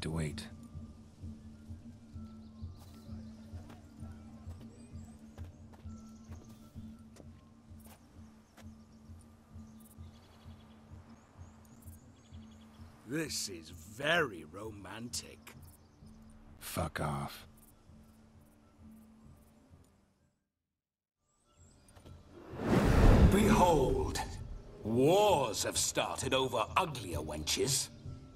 need to wait. This is very romantic. Fuck off. Behold, wars have started over uglier wenches.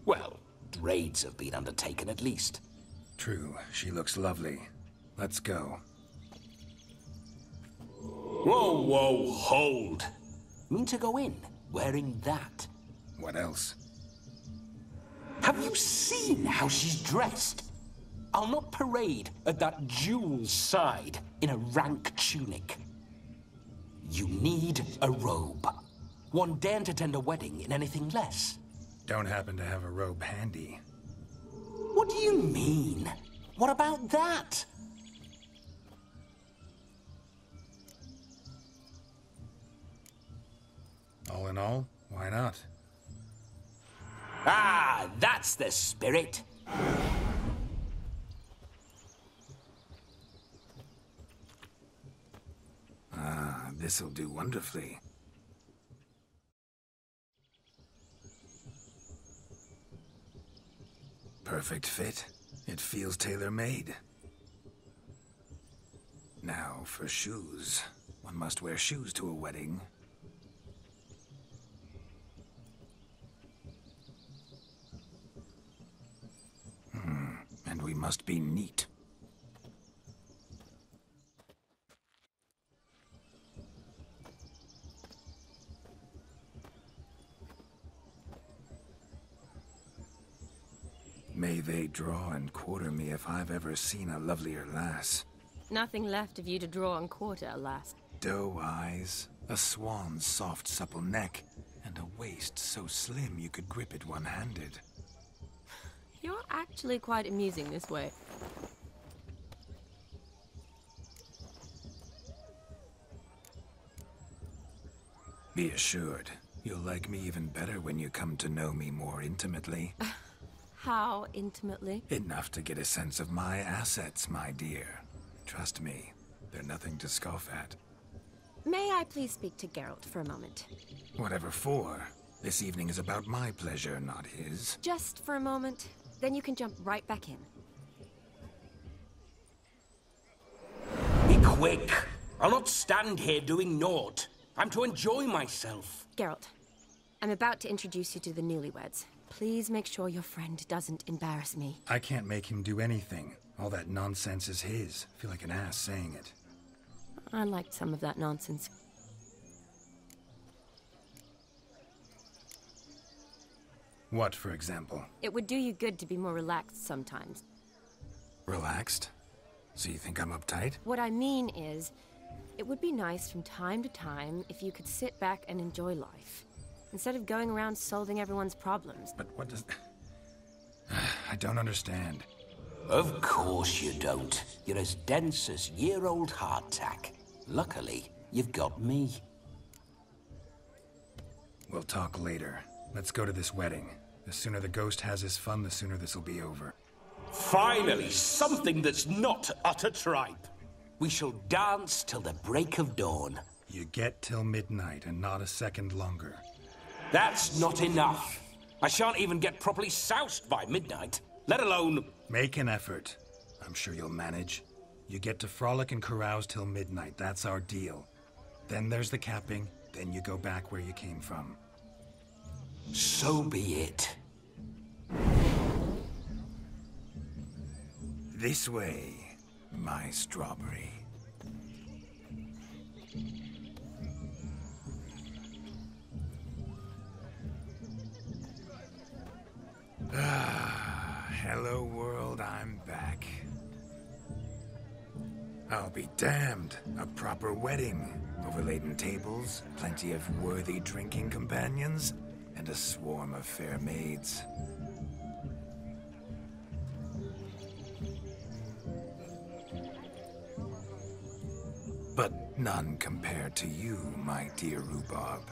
Well, raids have been undertaken at least. True, she looks lovely. Let's go. Whoa, whoa, hold! Mean to go in, wearing that. What else? Have you seen how she's dressed? I'll not parade at that jewel's side in a rank tunic. You need a robe. One daren't attend a wedding in anything less. Don't happen to have a robe handy. What do you mean? What about that? All in all, why not? Ah, that's the spirit. Ah, this'll do wonderfully. Perfect fit. It feels tailor-made. Now for shoes. One must wear shoes to a wedding. And we must be neat. May they draw and quarter me if I've ever seen a lovelier lass. Nothing left of you to draw and quarter, alas. Doe eyes, a swan's soft supple neck, and a waist so slim you could grip it one-handed. You're actually quite amusing this way. Be assured, you'll like me even better when you come to know me more intimately. How intimately? Enough to get a sense of my assets, my dear. Trust me, they're nothing to scoff at. May I please speak to Geralt for a moment? Whatever for. This evening is about my pleasure, not his. Just for a moment, then you can jump right back in. Be quick! I'll not stand here doing naught. I'm to enjoy myself. Geralt, I'm about to introduce you to the newlyweds. Please make sure your friend doesn't embarrass me. I can't make him do anything. All that nonsense is his. I feel like an ass saying it. I liked some of that nonsense. What, for example? It would do you good to be more relaxed sometimes. Relaxed? So you think I'm uptight? What I mean is, it would be nice from time to time if you could sit back and enjoy life. Instead of going around solving everyone's problems. But what does... I don't understand. Of course you don't. You're as dense as year-old hardtack. Luckily, you've got me. We'll talk later. Let's go to this wedding. The sooner the ghost has his fun, the sooner this'll be over. Finally, something that's not utter tripe. We shall dance till the break of dawn. You get till midnight and not a second longer. That's not enough. I shan't even get properly soused by midnight, let alone... Make an effort. I'm sure you'll manage. You get to frolic and carouse till midnight, that's our deal. Then there's the capping, then you go back where you came from. So be it. This way, my strawberry. Hello world, I'm back. I'll be damned. A proper wedding. Overladen tables, plenty of worthy drinking companions, and a swarm of fair maids. But none compared to you, my dear Rhubarb.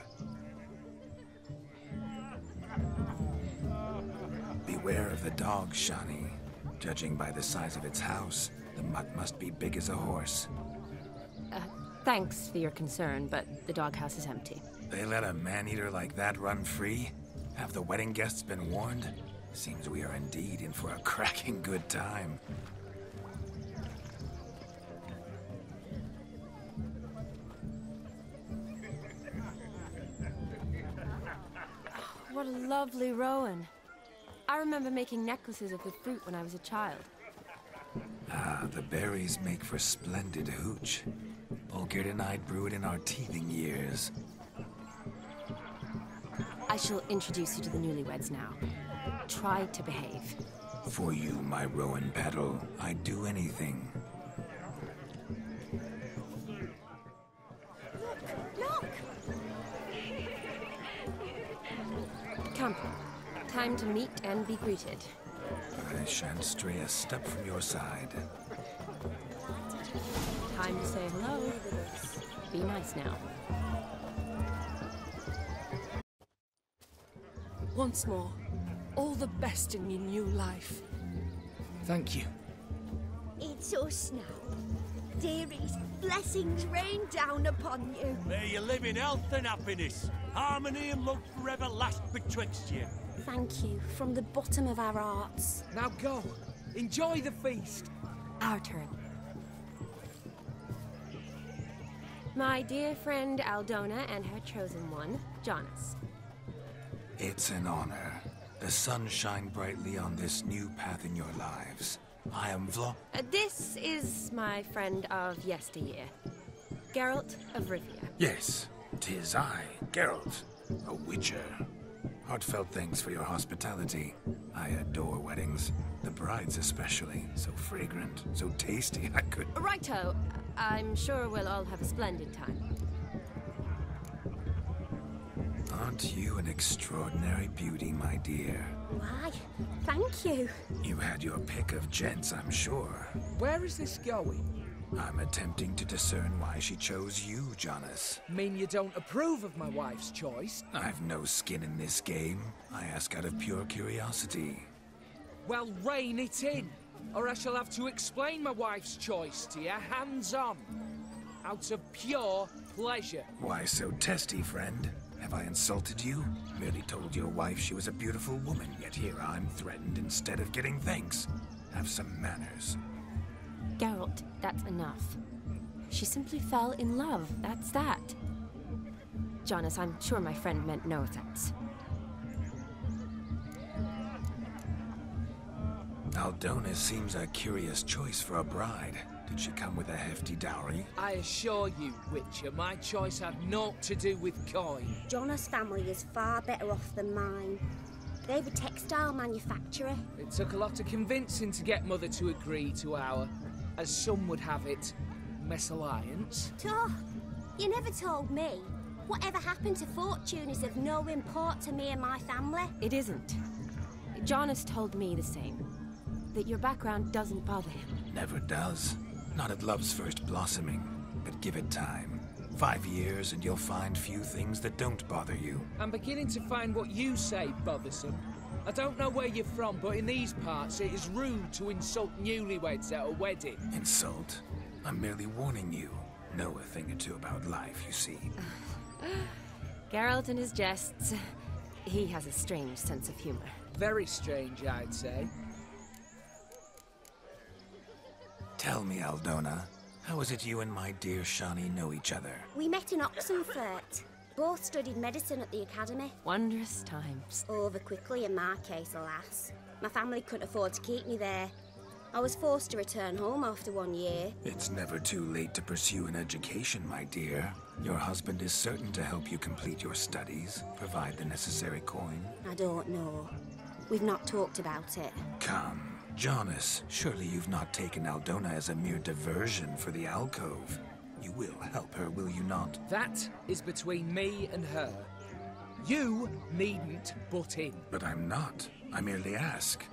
beware of the dog, Shani. Judging by the size of its house, the mutt must be big as a horse. Thanks for your concern, but the doghouse is empty. They let a man-eater like that run free? Have the wedding guests been warned? Seems we are indeed in for a cracking good time. What a lovely rowan. I remember making necklaces of the fruit when I was a child. Ah, the berries make for splendid hooch. Olgierd and I brew it in our teething years. I shall introduce you to the newlyweds now. Try to behave. For you, my rowan petal, I'd do anything. Look! Look! Come. Time to meet and be greeted. I shan't stray a step from your side. Time to say hello. Be nice now. Once more, all the best in your new life. Thank you. It's us now. Dearies, blessings rain down upon you. May you live in health and happiness. Harmony and love forever last betwixt you. Thank you, from the bottom of our hearts. Now go. Enjoy the feast. Our turn. My dear friend Aldona and her chosen one, Jonas. It's an honor. The sun shine brightly on this new path in your lives. I am This is my friend of yesteryear, Geralt of Rivia. Yes, 'tis I, Geralt, a witcher. Heartfelt thanks for your hospitality. I adore weddings. The brides especially. So fragrant, so tasty, I could... Righto. I'm sure we'll all have a splendid time. Aren't you an extraordinary beauty, my dear? Why, thank you. You had your pick of gents, I'm sure. Where is this going? I'm attempting to discern why she chose you, Jonas. Mean you don't approve of my wife's choice? I've no skin in this game. I ask out of pure curiosity. Well, rein it in, or I shall have to explain my wife's choice to you hands-on, out of pure pleasure. Why so testy, friend? Have I insulted you? Merely told your wife she was a beautiful woman, yet here I'm threatened instead of getting thanks. Have some manners. Geralt, that's enough. She simply fell in love, that's that. Jonas, I'm sure my friend meant no offense. Aldona seems a curious choice for a bride. Did she come with a hefty dowry? I assure you, Witcher, my choice had naught to do with coin. Jonas' family is far better off than mine. They were textile manufacturer. It took a lot of convincing to get Mother to agree to our, as some would have it, mesalliance. Oh, you never told me. Whatever happened to fortune is of no import to me and my family. It isn't. Jonas told me the same. That your background doesn't bother him. Never does. Not at love's first blossoming. But give it time. 5 years and you'll find few things that don't bother you. I'm beginning to find what you say bothersome. I don't know where you're from, but in these parts it is rude to insult newlyweds at a wedding. Insult? I'm merely warning you. Know a thing or two about life, you see. Geralt and his jests. He has a strange sense of humor. Very strange, I'd say. Tell me, Aldona, how is it you and my dear Shani know each other? We met in Oxenfurt. Both studied medicine at the academy. Wondrous times. Over quickly in my case, alas. My family couldn't afford to keep me there. I was forced to return home after 1 year. It's never too late to pursue an education, my dear. Your husband is certain to help you complete your studies, provide the necessary coin. I don't know. We've not talked about it. Come. Jonas, surely you've not taken Aldona as a mere diversion for the alcove. You will help her, will you not? That is between me and her. You needn't butt in. But I'm not. I merely ask.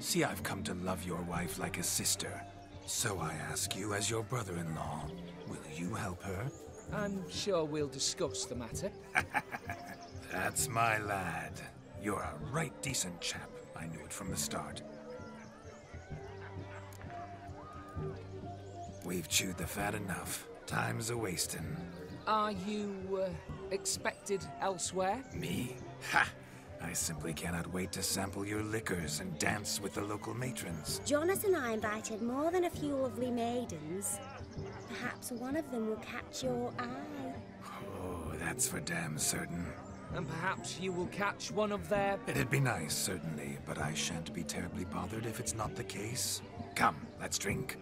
See, I've come to love your wife like a sister. So I ask you as your brother-in-law, will you help her? I'm sure we'll discuss the matter. That's my lad. You're a right decent chap. I knew it from the start. We've chewed the fat enough. Time's a-wasting. Are you, expected elsewhere? Me? Ha! I simply cannot wait to sample your liquors and dance with the local matrons. Jonas and I invited more than a few lovely maidens. Perhaps one of them will catch your eye. Oh, that's for damn certain. And perhaps you will catch one of their... It'd be nice, certainly, but I shan't be terribly bothered if it's not the case. Come, let's drink.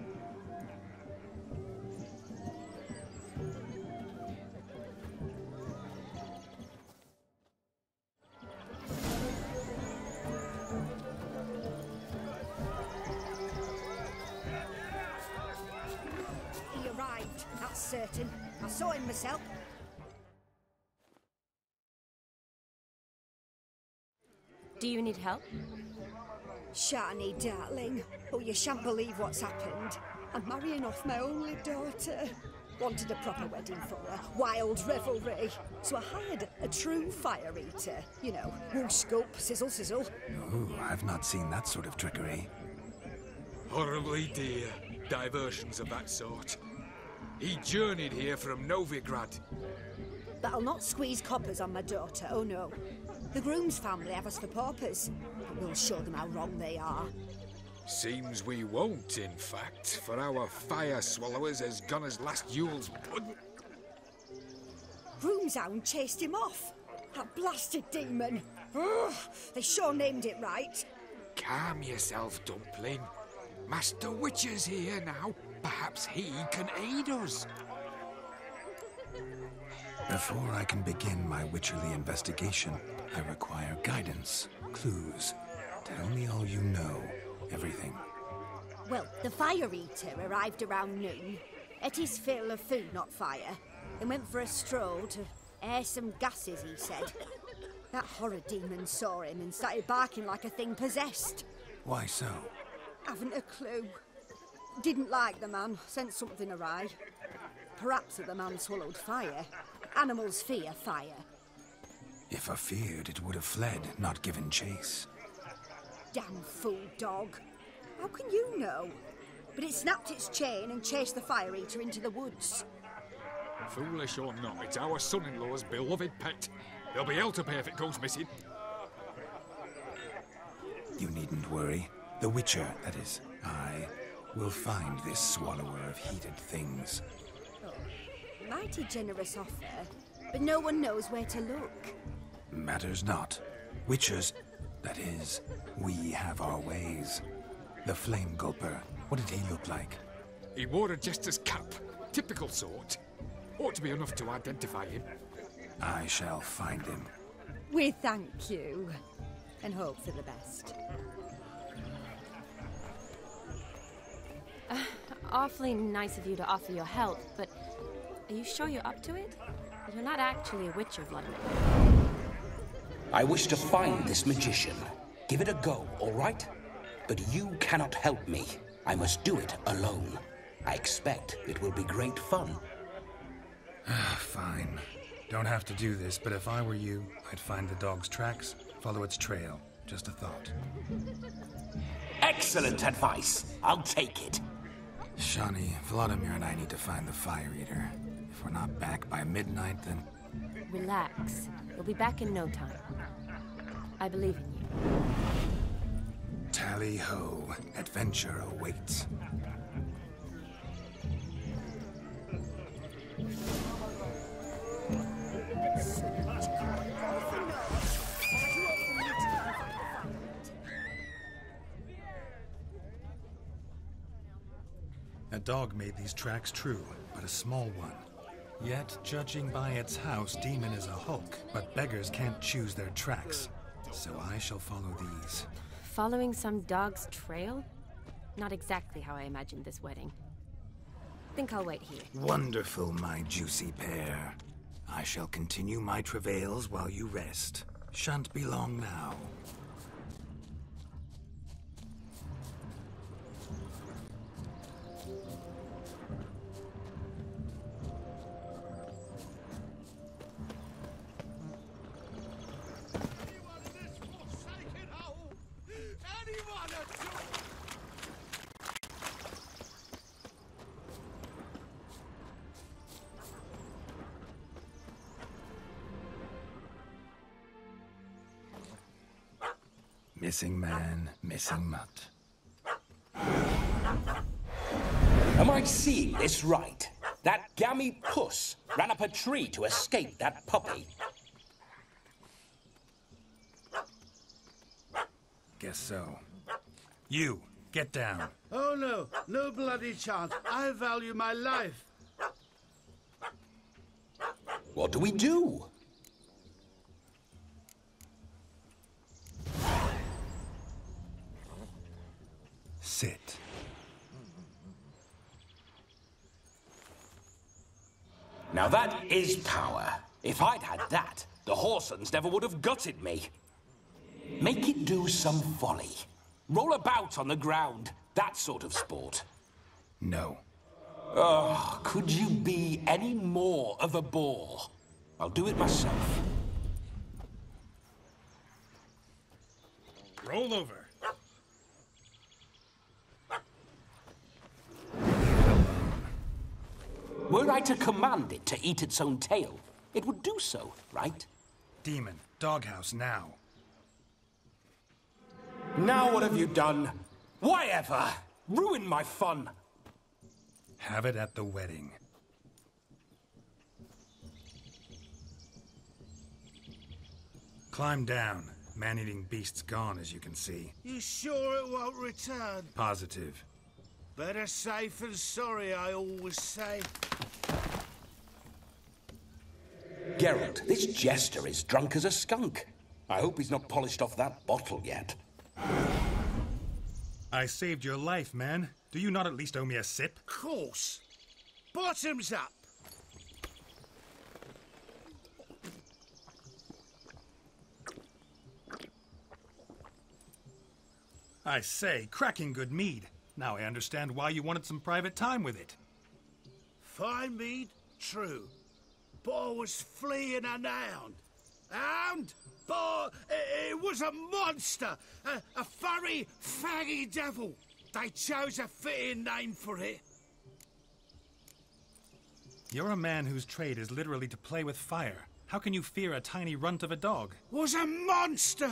He arrived, that's certain. I saw him myself. Do you need help? Shani, darling. Oh, you shan't believe what's happened. I'm marrying off my only daughter. Wanted a proper wedding for her. Wild revelry. So I hired a true fire eater. You know, whoosh, scoop, sizzle, sizzle. Ooh, I've not seen that sort of trickery. Horribly dear. Diversions of that sort. He journeyed here from Novigrad. That'll not squeeze coppers on my daughter, oh no. The groom's family have us for paupers, but we'll show them how wrong they are. Seems we won't, in fact, for our fire swallowers has gone as last Yule's pudding. Groom's hound chased him off. That blasted demon. Ugh, they sure named it right. Calm yourself, Dumpling. Master Witcher's here now. Perhaps he can aid us. Before I can begin my witcherly investigation, I require guidance, clues. Tell me all you know, everything. Well, the Fire Eater arrived around noon, ate his fill of food, not fire, and went for a stroll to air some gases, he said. That horror demon saw him and started barking like a thing possessed. Why so? Haven't a clue. Didn't like the man, sensed something awry. Perhaps that the man swallowed fire. Animals fear fire. If I feared, it would have fled, not given chase. Damn fool dog. How can you know? But it snapped its chain and chased the Fire Eater into the woods. Foolish or not, it's our son-in-law's beloved pet. They'll be hell to pay if it goes missing. You needn't worry. The Witcher, that is, I, will find this swallower of heated things. Mighty generous offer, but no one knows where to look. Matters not. Witchers, that is, we have our ways. The Flame Gulper, what did he look like? He wore a jester's cap, typical sort. Ought to be enough to identify him. I shall find him. We thank you, and hope for the best. Awfully nice of you to offer your help, but... Are you sure you're up to it? You're not actually a witcher, Vlodimir. I wish to find this magician. Give it a go, all right? But you cannot help me. I must do it alone. I expect it will be great fun. Fine. Don't have to do this, but if I were you, I'd find the dog's tracks, follow its trail. Just a thought. Excellent advice. I'll take it. Shani, Vladimir and I need to find the Fire Eater. If we're not back by midnight, then... Relax. You'll be back in no time. I believe in you. Tally-ho. Adventure awaits. A dog made these tracks true, but a small one. Yet, judging by its house, demon is a hulk, but beggars can't choose their tracks. So I shall follow these. Following some dog's trail? Not exactly how I imagined this wedding. Think I'll wait here. Wonderful, my juicy pair. I shall continue my travails while you rest. Shan't be long now. Missing man, missing mutt. Am I seeing this right? That gammy puss ran up a tree to escape that puppy. Guess so. You, get down. Oh no, no bloody chance. I value my life. What do we do? Sit. Now that is power. If I'd had that, the Horsons never would have gutted me. Make it do some folly. Roll about on the ground. That sort of sport. No. Oh, could you be any more of a bore? I'll do it myself. Roll over. Were I to command it to eat its own tail, it would do so, right? Demon, doghouse now. Now what have you done? Why ever? Ruin my fun. Have it at the wedding. Climb down. Man-eating beast's gone, as you can see. You sure it won't return? Positive. Better safe than sorry, I always say. Geralt, this jester is drunk as a skunk. I hope he's not polished off that bottle yet. I saved your life, man. Do you not at least owe me a sip? Of course. Bottoms up. I say, cracking good mead. Now I understand why you wanted some private time with it. Fine mead, true. But I was fleeing an hound. Hound? But it was a monster. A furry, faggy devil. They chose a fitting name for it. You're a man whose trade is literally to play with fire. How can you fear a tiny runt of a dog? Was a monster.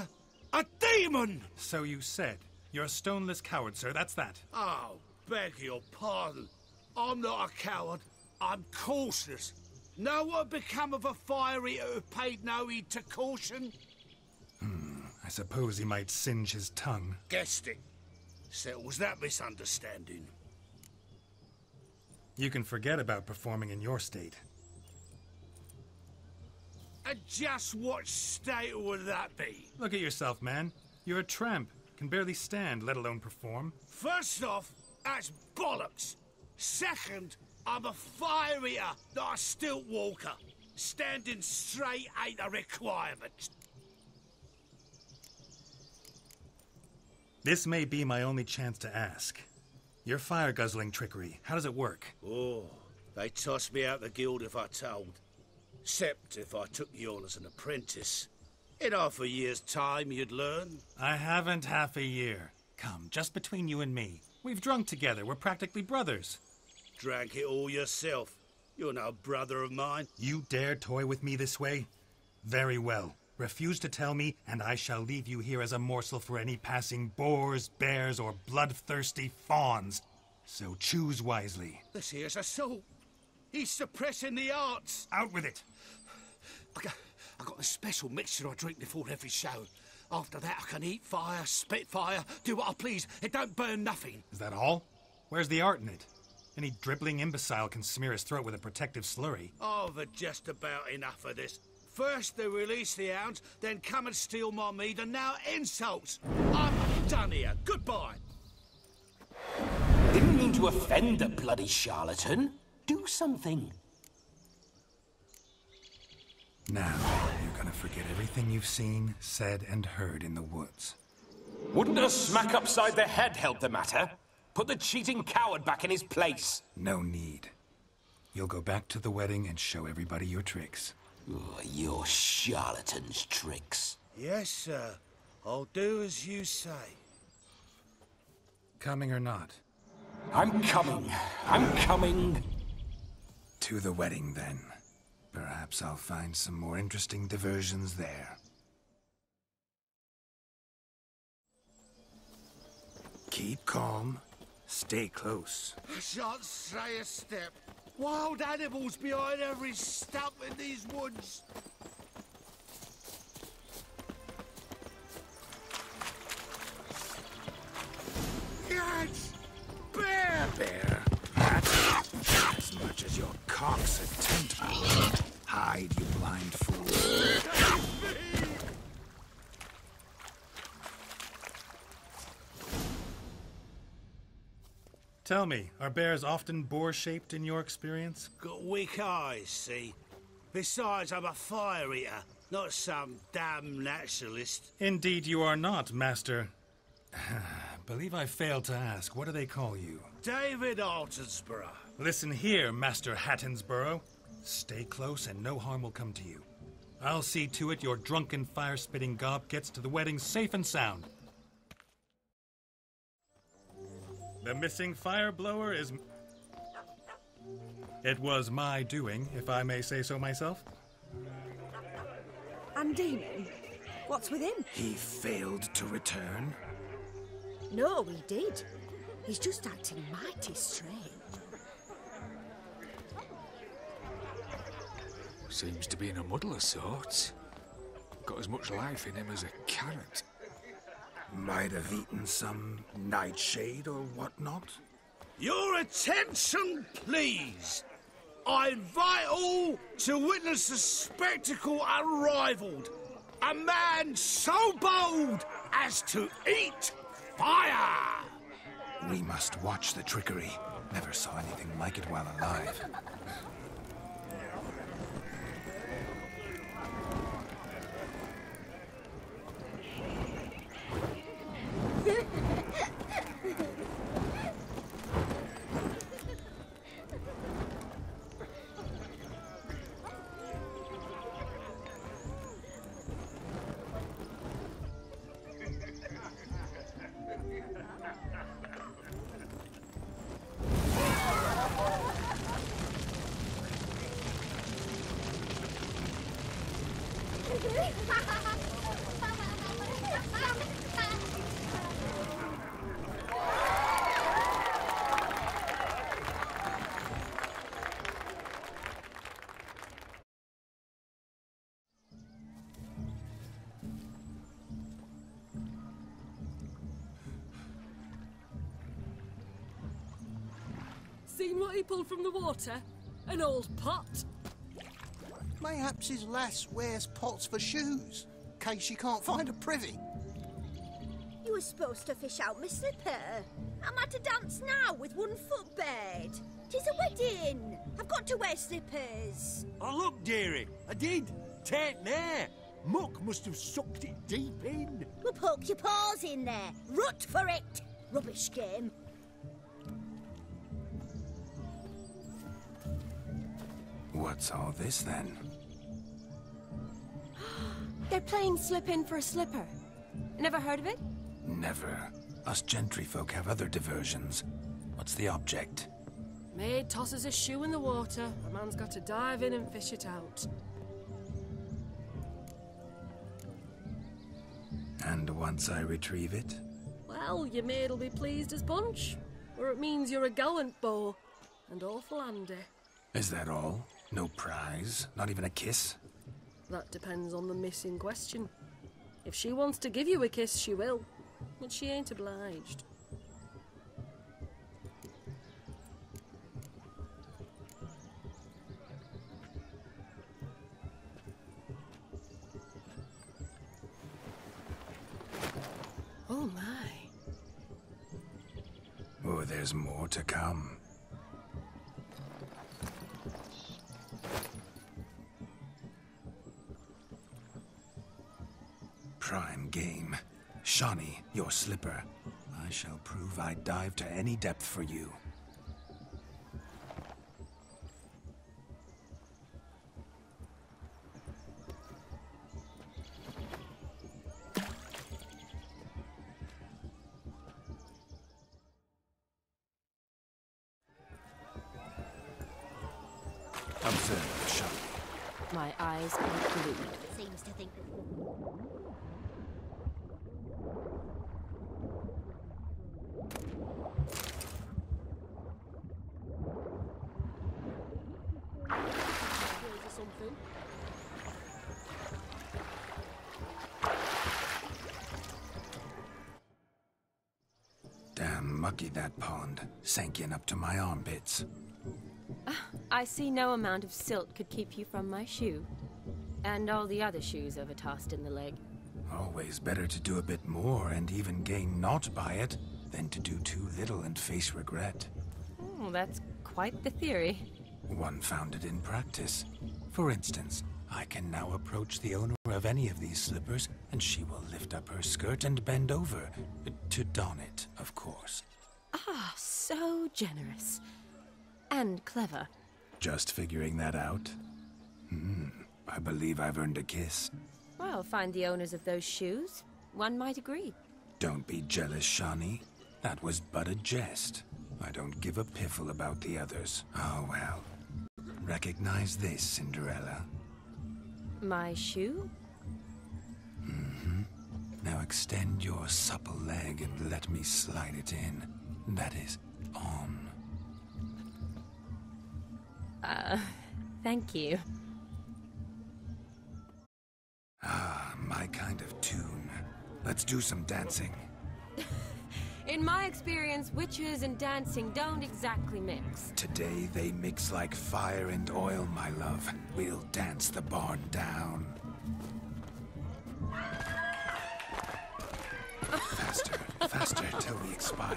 A demon. So you said. You're a stoneless coward, sir, that's that. Oh, beg your pardon. I'm not a coward. I'm cautious. Know what become of a fire eater who paid no heed to caution? I suppose he might singe his tongue. Guessed it. Settles that misunderstanding. You can forget about performing in your state. And just what state would that be? Look at yourself, man. You're a tramp. Can barely stand, let alone perform. First off, that's bollocks. Second, I'm a fire eater, not a stilt walker. Standing straight ain't a requirement. This may be my only chance to ask. Your fire-guzzling trickery, how does it work? Oh, they tossed me out the guild if I told. Except if I took you on as an apprentice. In half a year's time, you'd learn. I haven't half a year. Come, just between you and me. We've drunk together. We're practically brothers. Drank it all yourself. You're no brother of mine. You dare toy with me this way? Very well. Refuse to tell me, and I shall leave you here as a morsel for any passing boars, bears, or bloodthirsty fawns. So choose wisely. This here's a soul. He's suppressing the arts. Out with it. Okay. I got a special mixture I drink before every show. After that, I can eat fire, spit fire, do what I please. It don't burn nothing. Is that all? Where's the art in it? Any dribbling imbecile can smear his throat with a protective slurry. Oh, but just about enough of this. First they release the hounds, then come and steal my mead, and now insults. I'm done here. Goodbye. Didn't mean to offend the bloody charlatan. Do something. Now, you're gonna forget everything you've seen, said, and heard in the woods. Wouldn't a smack upside the head help the matter? Put the cheating coward back in his place. No need. You'll go back to the wedding and show everybody your tricks. Oh, your charlatan's tricks. Yes, sir. I'll do as you say. Coming or not? I'm coming. I'm coming. To the wedding, then. Perhaps I'll find some more interesting diversions there. Keep calm. Stay close. I shan't stray a step. Wild animals behind every stump in these woods. Yes! Bear! Bear. As much as your cock's a tentpole. Hide, you blind fool. Tell me, are bears often boar-shaped in your experience? Got weak eyes, see? Besides, I'm a fire eater, not some damn naturalist. Indeed you are not, Master. Believe I failed to ask, what do they call you? David Hatton-Brough. Listen here, Master Hatton-Brough. Stay close and no harm will come to you. I'll see to it your drunken fire-spitting gob gets to the wedding safe and sound. The missing fire blower is... It was my doing, if I may say so myself. And Demon? What's with him? He failed to return? No, he did. He's just acting mighty strange. Seems to be in a muddle of sorts. Got as much life in him as a carrot. Might have eaten some nightshade or whatnot. Your attention, please! I invite all to witness a spectacle unrivaled. A man so bold as to eat fire! We must watch the trickery. Never saw anything like it while alive. Seen what he pulled from the water? An old pot. Mayhaps his lass wears pots for shoes, in case she can't find a privy. You were supposed to fish out my slipper. I'm at a dance now with one footbed. 'Tis a wedding. I've got to wear slippers. Oh, look, dearie. I did. Take there. Muck must have sucked it deep in. Well, poke your paws in there. Rut for it. Rubbish game. What's all this, then? They're playing slip-in for a slipper. Never heard of it? Never. Us gentry folk have other diversions. What's the object? Maid tosses a shoe in the water. A man's got to dive in and fish it out. And once I retrieve it? Well, your maid'll be pleased as punch. Or it means you're a gallant beau. And awful handy. Is that all? No prize? Not even a kiss? That depends on the miss in question. If she wants to give you a kiss, she will. But she ain't obliged. Oh my. Oh, there's more to come. Prime game. Shani, your slipper. I shall prove I dive to any depth for you. Observe, Shani. My eyes are glued. Seems to think... mucky that pond. Sank in up to my armpits. I see no amount of silt could keep you from my shoe. And all the other shoes overtossed in the lake. Always better to do a bit more and even gain naught by it, than to do too little and face regret. Oh, that's quite the theory. One founded in practice. For instance, I can now approach the owner of any of these slippers, and she will lift up her skirt and bend over. To don it, of course. Ah, so generous. And clever. Just figuring that out? I believe I've earned a kiss. Well, find the owners of those shoes. One might agree. Don't be jealous, Shani. That was but a jest. I don't give a piffle about the others. Oh, well. Recognize this, Cinderella. My shoe? Now extend your supple leg and let me slide it in. That is, on. Thank you. Ah, my kind of tune. Let's do some dancing. In my experience, witches and dancing don't exactly mix. Today they mix like fire and oil, my love. We'll dance the barn down. Faster, faster, till we expire.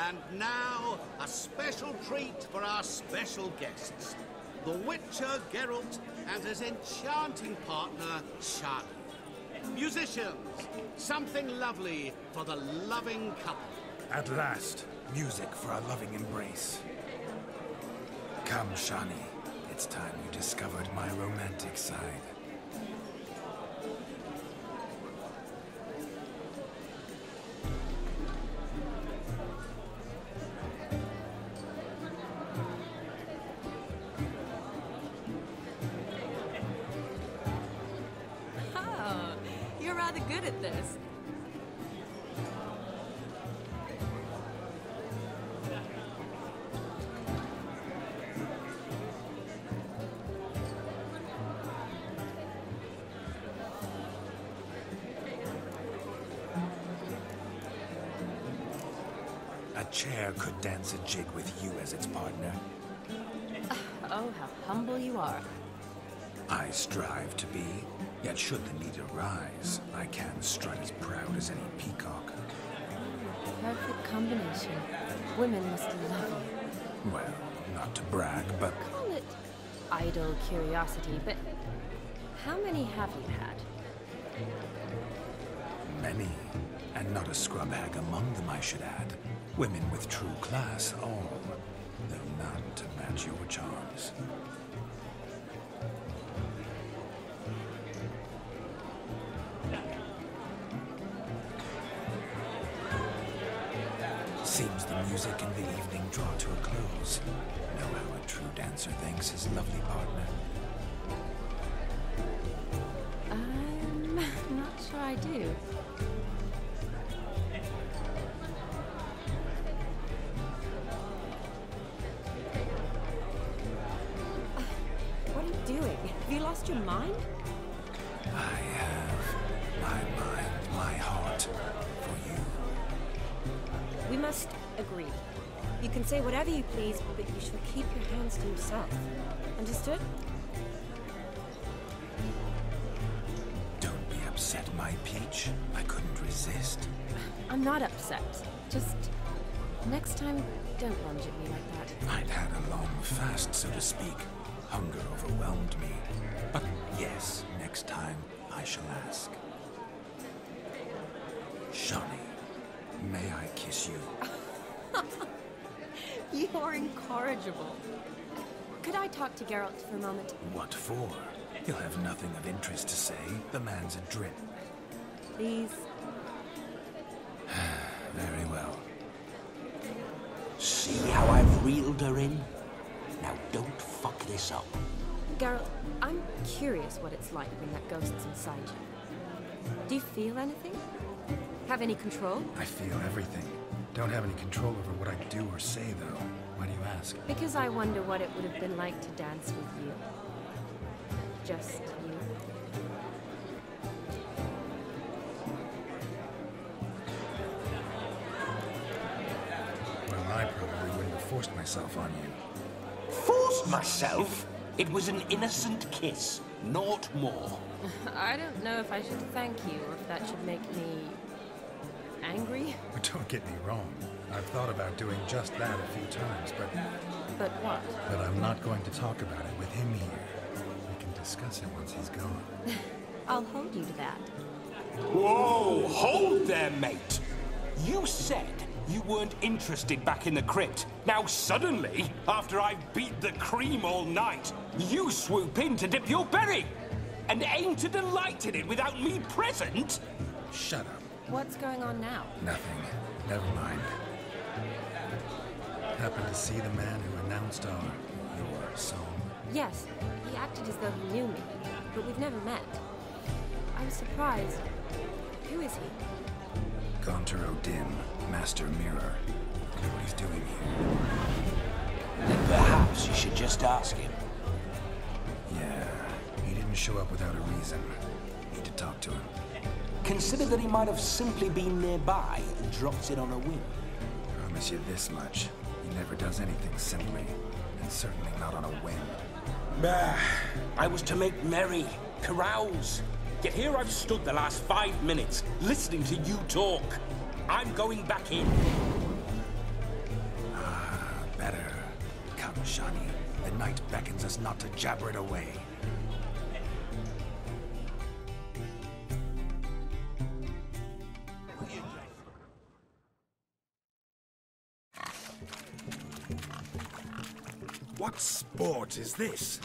And now, a special treat for our special guests. The Witcher Geralt and his enchanting partner, Shani. Musicians, something lovely for the loving couple. At last, music for our loving embrace. Come, Shani. It's time you discovered my romantic side. Chair could dance a jig with you as its partner. Oh, how humble you are. I strive to be, yet should the need arise, I can strut as proud as any peacock. Perfect combination. Women must love you. Well, not to brag, but... Call it idle curiosity, but how many have you had? Many, and not a scrub hag among them, I should add. Women with true class, all, though none to match your charms. Seems the music in the evening draw to a close. Know how a true dancer thanks his lovely partner. I'm not sure I do. Your mind? I have my mind, my heart for you. We must agree. You can say whatever you please, but you shall keep your hands to yourself. Understood? Don't be upset, my peach. I couldn't resist. I'm not upset. Just next time, don't lunge at me like that. I'd had a long fast, so to speak. Hunger overwhelmed me. But yes, next time I shall ask. Shani, may I kiss you? You are incorrigible. Could I talk to Geralt for a moment? What for? He'll have nothing of interest to say. The man's a drip. Please. Very well. See how I've reeled her in? Now don't fuck this up. Geralt, I'm curious what it's like when that ghost's inside you. Do you feel anything? Have any control? I feel everything. Don't have any control over what I do or say, though. Why do you ask? Because I wonder what it would have been like to dance with you. Just you. Well, I probably wouldn't have forced myself on you. Forced myself? It was an innocent kiss, naught more. I don't know if I should thank you or if that should make me... angry? Don't get me wrong. I've thought about doing just that a few times, but... But what? But I'm not going to talk about it with him here. We can discuss it once he's gone. I'll hold you to that. Whoa! Hold there, mate! You said you weren't interested back in the crypt. Now suddenly, after I've beat the cream all night, you swoop in to dip your berry! And aim to delight in it without me present! Shut up. What's going on now? Nothing. Never mind. Happened to see the man who announced your song? Yes. He acted as though he knew me, but we've never met. I was surprised. Who is he? Gaunter O'Dimm, Master Mirror. Look what he's doing here. Then perhaps you should just ask him. Yeah. He didn't show up without a reason. Need to talk to him. Consider that he might have simply been nearby and dropped it on a whim. I promise you this much. He never does anything simply, and certainly not on a whim. Bah! I was to make merry, carouse. Yet here I've stood the last 5 minutes, listening to you talk. I'm going back in. Ah, better. Come, Shani. The night beckons us not to jabber it away. What sport is this?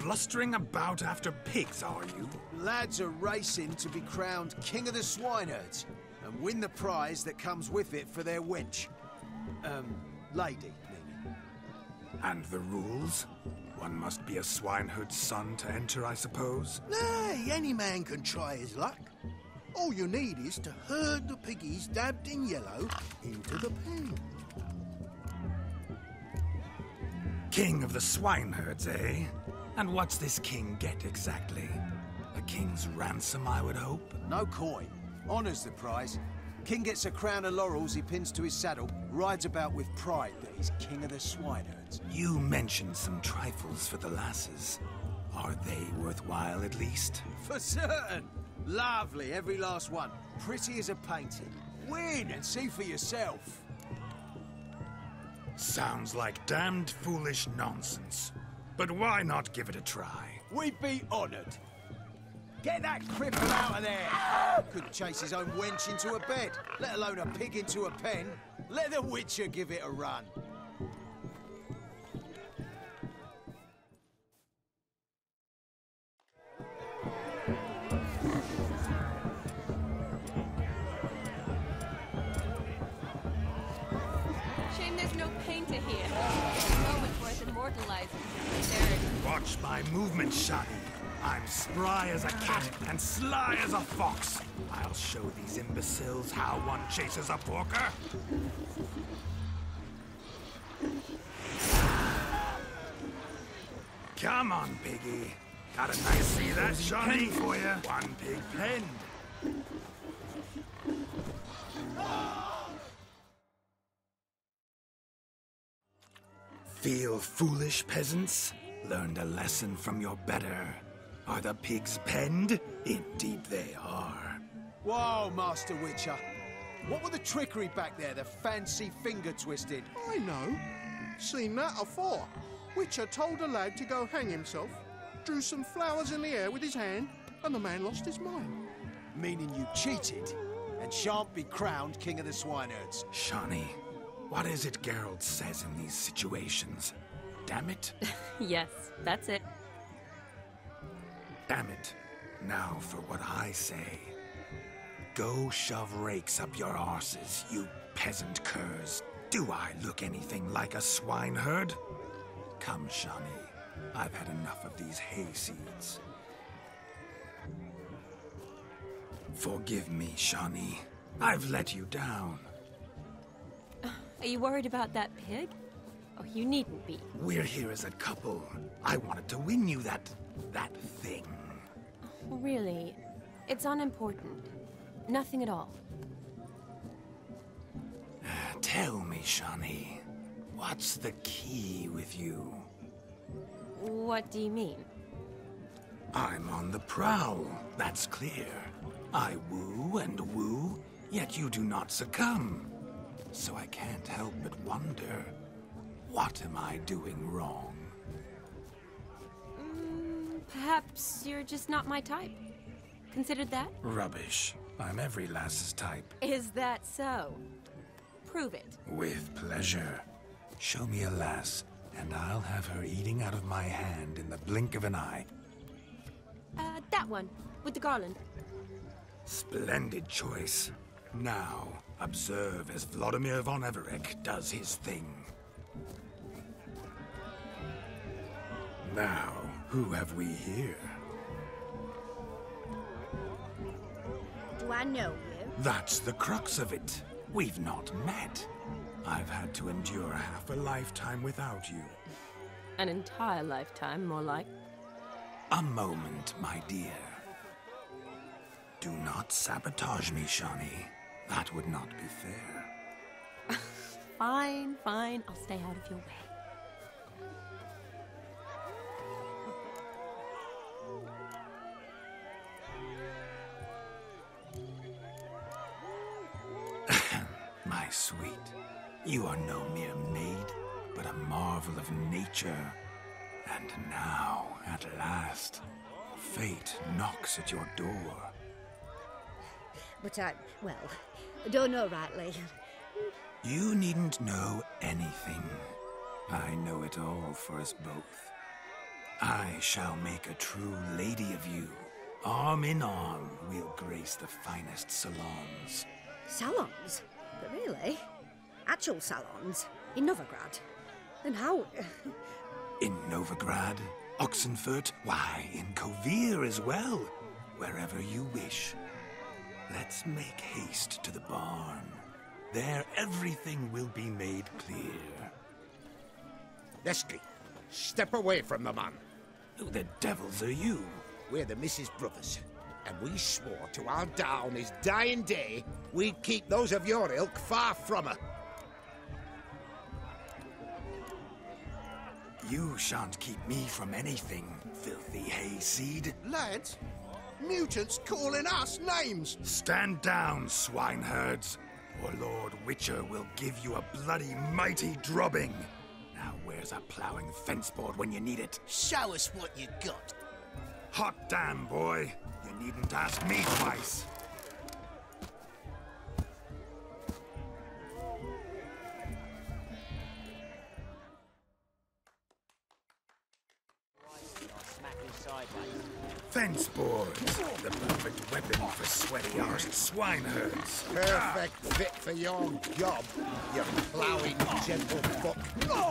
Blustering about after pigs, are you? Lads are racing to be crowned King of the Swineherds and win the prize that comes with it for their wench. Lady, maybe. And the rules? One must be a swineherd's son to enter, I suppose? Nay, any man can try his luck. All you need is to herd the piggies dabbed in yellow into the pen. King of the Swineherds, eh? And what's this king get, exactly? A king's ransom, I would hope? No coin. Honour's the prize. King gets a crown of laurels he pins to his saddle, rides about with pride that he's King of the Swineherds. You mentioned some trifles for the lasses. Are they worthwhile, at least? For certain! Lovely, every last one. Pretty as a painting. Win and see for yourself. Sounds like damned foolish nonsense. But why not give it a try? We'd be honored. Get that cripple out of there! Couldn't chase his own wench into a bed, let alone a pig into a pen. Let the Witcher give it a run. Watch my movement, Shani. I'm spry as a cat and sly as a fox. I'll show these imbeciles how one chases a porker. Come on, piggy. Got a nice see that, Shani? For you. One pig penned. Feel foolish, peasants? Learned a lesson from your better. Are the pigs penned? Indeed they are. Whoa, Master Witcher. What were the trickery back there, the fancy finger twisted? I know. Seen that afore. Witcher told a lad to go hang himself, drew some flowers in the air with his hand, and the man lost his mind. Meaning you cheated and shan't be crowned King of the Swineherds. Shani, What is it Geralt says in these situations? Damn it? Yes, that's it. Damn it. Now for what I say. Go shove rakes up your arses, you peasant curs. Do I look anything like a swineherd? Come, Shani. I've had enough of these hayseeds. Forgive me, Shani. I've let you down. Are you worried about that pig? Oh, you needn't be. We're here as a couple. I wanted to win you that thing. Oh, really? It's unimportant. Nothing at all. Tell me, Shani. What's the key with you? What do you mean? I'm on the prowl, that's clear. I woo and woo, yet you do not succumb. So I can't help but wonder, what am I doing wrong? Perhaps you're just not my type. Considered that? Rubbish. I'm every lass's type. Is that so? Prove it. With pleasure. Show me a lass, and I'll have her eating out of my hand in the blink of an eye. That one, with the garland. Splendid choice. Now, observe as Vlodimir von Everec does his thing. Now, who have we here? Do I know you? That's the crux of it. We've not met. I've had to endure half a lifetime without you. An entire lifetime, more like. A moment, my dear. Do not sabotage me, Shani. That would not be fair. Fine, fine. I'll stay out of your way. My sweet, you are no mere maid, but a marvel of nature. And now, at last, fate knocks at your door. But I, well, don't know rightly. You needn't know anything. I know it all for us both. I shall make a true lady of you. Arm in arm, we'll grace the finest salons. Salons? But really? Actual salons? In Novigrad? Then how? In Novigrad? Oxenfurt? Why, in Kovir as well. Wherever you wish. Let's make haste to the barn. There everything will be made clear. Leslie, step away from the man. Who the devils are you? We're the Mrs. Brothers, and we swore to our Dal on his dying day we'd keep those of your ilk far from her. You shan't keep me from anything, filthy hayseed. Lads? Mutants calling us names! Stand down, swineherds, or Lord Witcher will give you a bloody mighty drubbing. Now where's a ploughing fenceboard when you need it? Show us what you got. Hot damn, boy. You needn't ask me twice. Fence boards, the perfect weapon for sweaty-arsed swineherds. Perfect fit for your gob, you ploughing gentlefuck.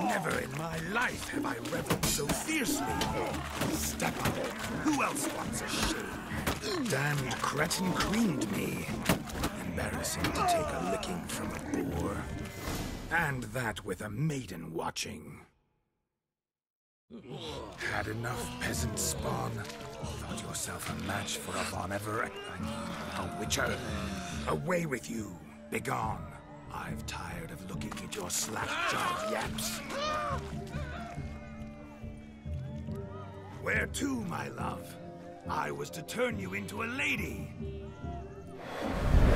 Never in my life have I reveled so fiercely. Step up. Who else wants a shave? Damn cretin creamed me. Embarrassing to take a licking from a boar. And that with a maiden watching. Had enough, peasant spawn? Thought yourself a match for a Von Everec, a witcher? Away with you! Begone! I've tired of looking at your slack-jawed yaps. Where to, my love? I was to turn you into a lady!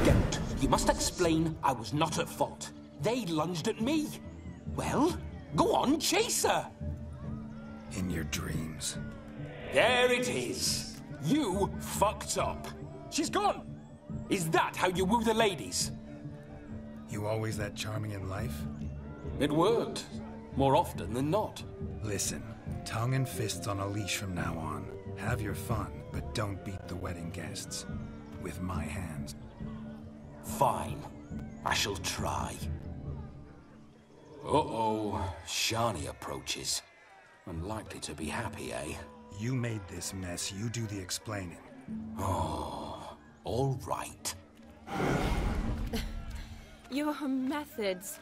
Don't. You must explain I was not at fault. They lunged at me. Well, go on, chase her! In your dreams. There it is. You fucked up. She's gone. Is that how you woo the ladies? You always that charming in life? It worked. More often than not. Listen, tongue and fists on a leash from now on. Have your fun, but don't beat the wedding guests. With my hands. Fine. I shall try. Uh-oh. Shani approaches. Unlikely to be happy, eh? You made this mess. You do the explaining. Oh, all right. Your methods...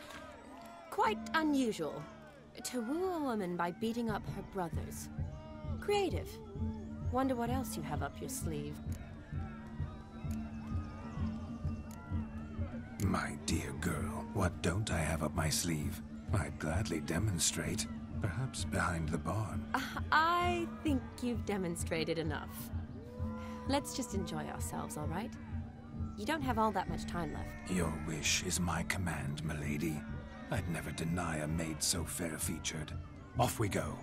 quite unusual. To woo a woman by beating up her brothers. Creative. Wonder what else you have up your sleeve. My dear girl, what don't I have up my sleeve? I'd gladly demonstrate. Perhaps behind the barn. I think you've demonstrated enough. Let's just enjoy ourselves, all right? You don't have all that much time left. Your wish is my command, milady. I'd never deny a maid so fair-featured. Off we go.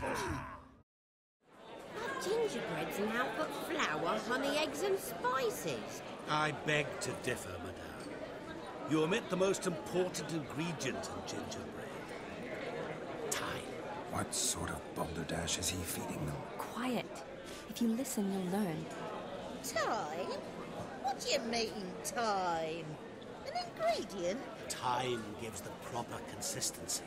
That gingerbread's now put flour on the eggs and spices. I beg to differ, madame. You omit the most important ingredient in gingerbread. Time. What sort of balderdash is he feeding them? Quiet. If you listen, you'll learn. Time? What do you mean, time? An ingredient? Time gives the proper consistency.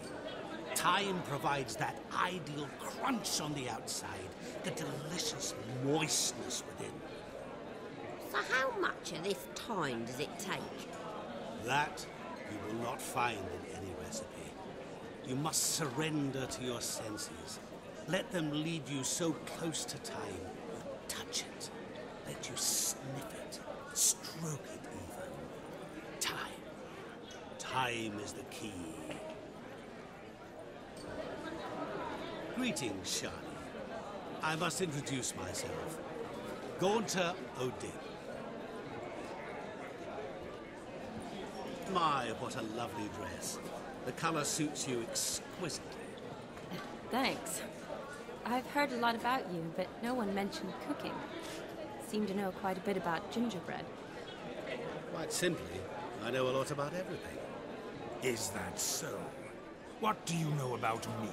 Time provides that ideal crunch on the outside, the delicious moistness within. So how much of this time does it take? That you will not find in any recipe. You must surrender to your senses. Let them lead you so close to time, you touch it. Let you sniff it, stroke it even. Time. Time is the key. Greetings, Shani. I must introduce myself. Gaunter O'Dimm. My, what a lovely dress. The colour suits you exquisitely. Thanks. I've heard a lot about you, but no one mentioned cooking. Seem to know quite a bit about gingerbread. Quite simply, I know a lot about everything. Is that so? What do you know about me?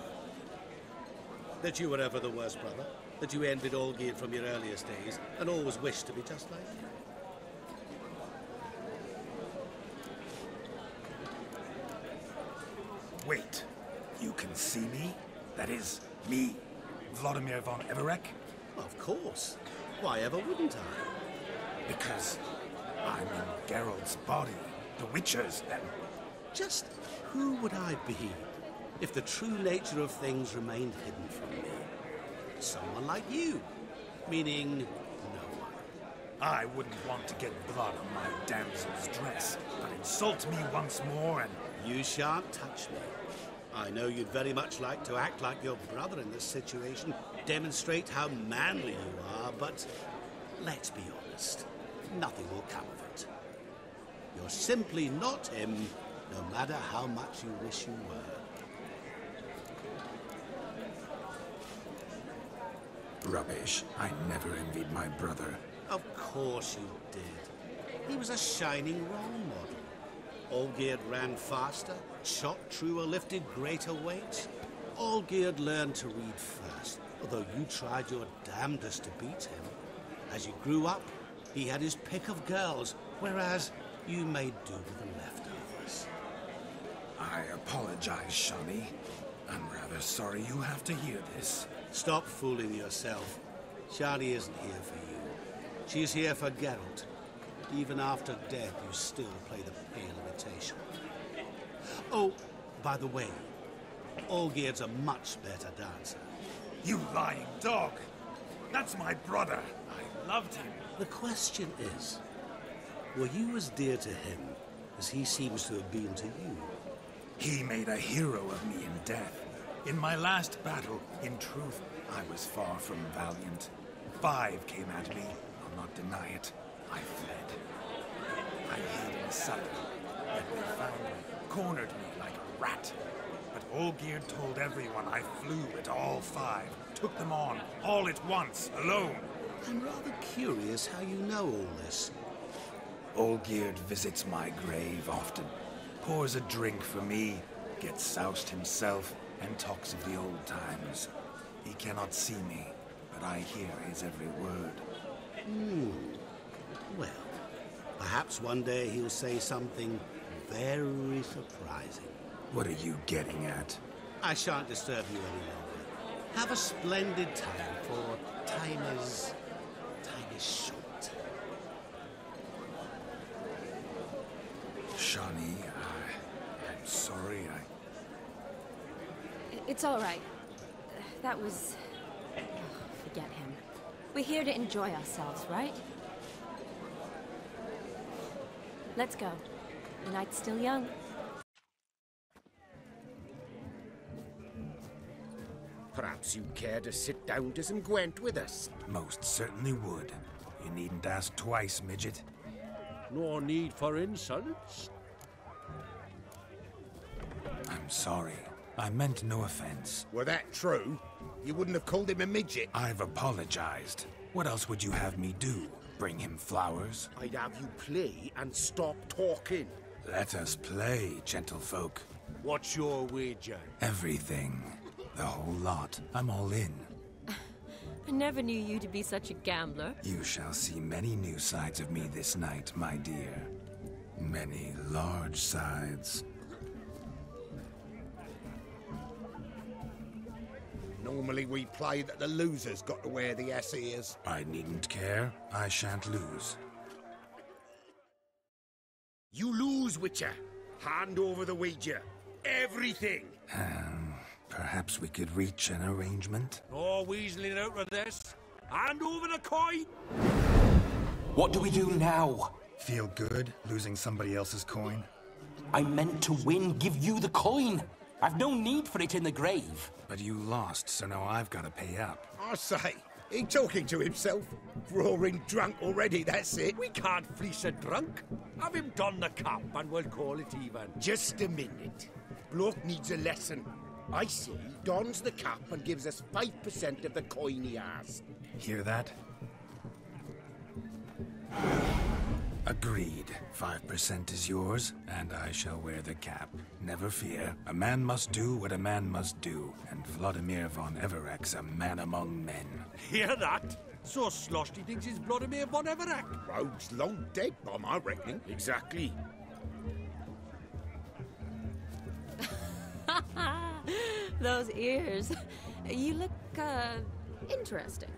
That you were ever the worst brother, that you envied Olgierd from your earliest days, and always wished to be just like him. Wait, you can see me? That is, me, Vlodimir von Everec? Of course. Why ever wouldn't I? Because I'm in Geralt's body, the Witcher's then. Just who would I be if the true nature of things remained hidden from me? Someone like you, meaning no one. I wouldn't want to get blood on my damsel's dress, but insult me once more and... You shan't touch me. I know you'd very much like to act like your brother in this situation, demonstrate how manly you are, but let's be honest, nothing will come of it. You're simply not him, no matter how much you wish you were. Rubbish. I never envied my brother. Of course you did. He was a shining role model. Olgierd ran faster, shot truer, lifted greater weights. Olgierd learned to read first, although you tried your damnedest to beat him. As you grew up, he had his pick of girls, whereas you made do with the leftovers. I apologize, Shani. I'm rather sorry you have to hear this. Stop fooling yourself. Shani isn't here for you. She's here for Geralt. Even after death, you still play the pale imitation. Oh, by the way, Olgierd's a much better dancer. You lying dog! That's my brother! I loved him! The question is, were you as dear to him as he seems to have been to you? He made a hero of me in death. In my last battle, in truth, I was far from valiant. 5 came at me, I'll not deny it. I fled. I hid in Sutton, yet they found me, cornered me like a rat. But Olgierd told everyone I flew at all 5, took them on, all at once, alone. I'm rather curious how you know all this. Olgierd visits my grave often, pours a drink for me, gets soused himself, and talks of the old times. He cannot see me, but I hear his every word. Hmm. Well, perhaps one day he'll say something very surprising. What are you getting at? I shan't disturb you any longer. Have a splendid time, for time is short. Shani, I'm sorry, It's all right. That was... Oh, forget him. We're here to enjoy ourselves, right? Let's go. The night's still young. Perhaps you care to sit down to some Gwent with us? Most certainly would. You needn't ask twice, midget. Nor need for insults. I'm sorry. I meant no offense. Were that true, you wouldn't have called him a midget. I've apologized. What else would you have me do? Bring him flowers? I'd have you play and stop talking. Let us play, gentlefolk. What's your wager? Everything. The whole lot. I'm all in. I never knew you to be such a gambler. You shall see many new sides of me this night, my dear. Many large sides. Normally we play that the loser's got to wear the ass ears. I needn't care. I shan't lose. You lose, Witcher. Hand over the wager. Everything. Perhaps we could reach an arrangement. Oh, weaseling out of this. Hand over the coin. What do we do now? Feel good losing somebody else's coin? I meant to win. Give you the coin. I've no need for it in the grave. But you lost, so now I've got to pay up. I say, he talking to himself. Roaring drunk already, that's it. We can't fleece a drunk. Have him don the cap and we'll call it even. Just a minute. Bloke needs a lesson. I see he dons the cap and gives us 5% of the coin he has. Hear that? Agreed. 5% is yours, and I shall wear the cap. Never fear. A man must do what a man must do, and Vlodimir von Everec's a man among men. Hear that? So sloshed he thinks he's Vlodimir von Everec. Rogue's long dead bomb, I reckon. Exactly. Those ears. You look, interesting.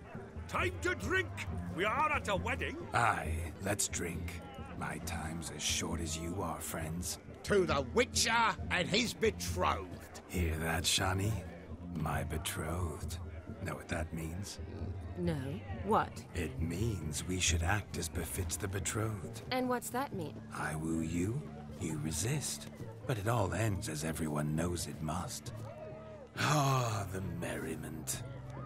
Time to drink! We are at a wedding. Aye, let's drink. My time's as short as you are, friends. To the Witcher and his betrothed. Hear that, Shani? My betrothed. Know what that means? No. What? It means we should act as befits the betrothed. And what's that mean? I woo you, you resist. But it all ends as everyone knows it must. Ah, the merriment.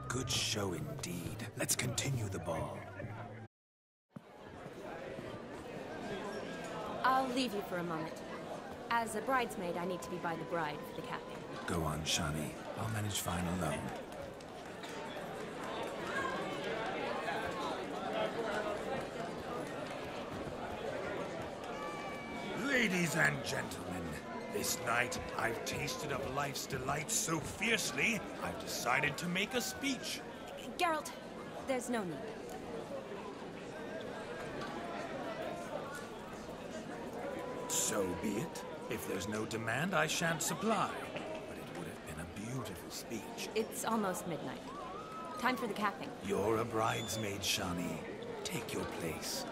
Good show indeed. Let's continue the ball. I'll leave you for a moment. As a bridesmaid, I need to be by the bride for the capping. Go on, Shani. I'll manage fine alone. Ladies and gentlemen, this night I've tasted of life's delights so fiercely, I've decided to make a speech. Geralt, there's no need. So be it. If there's no demand, I shan't supply. But it would have been a beautiful speech. It's almost midnight. Time for the capping. You're a bridesmaid, Shani. Take your place.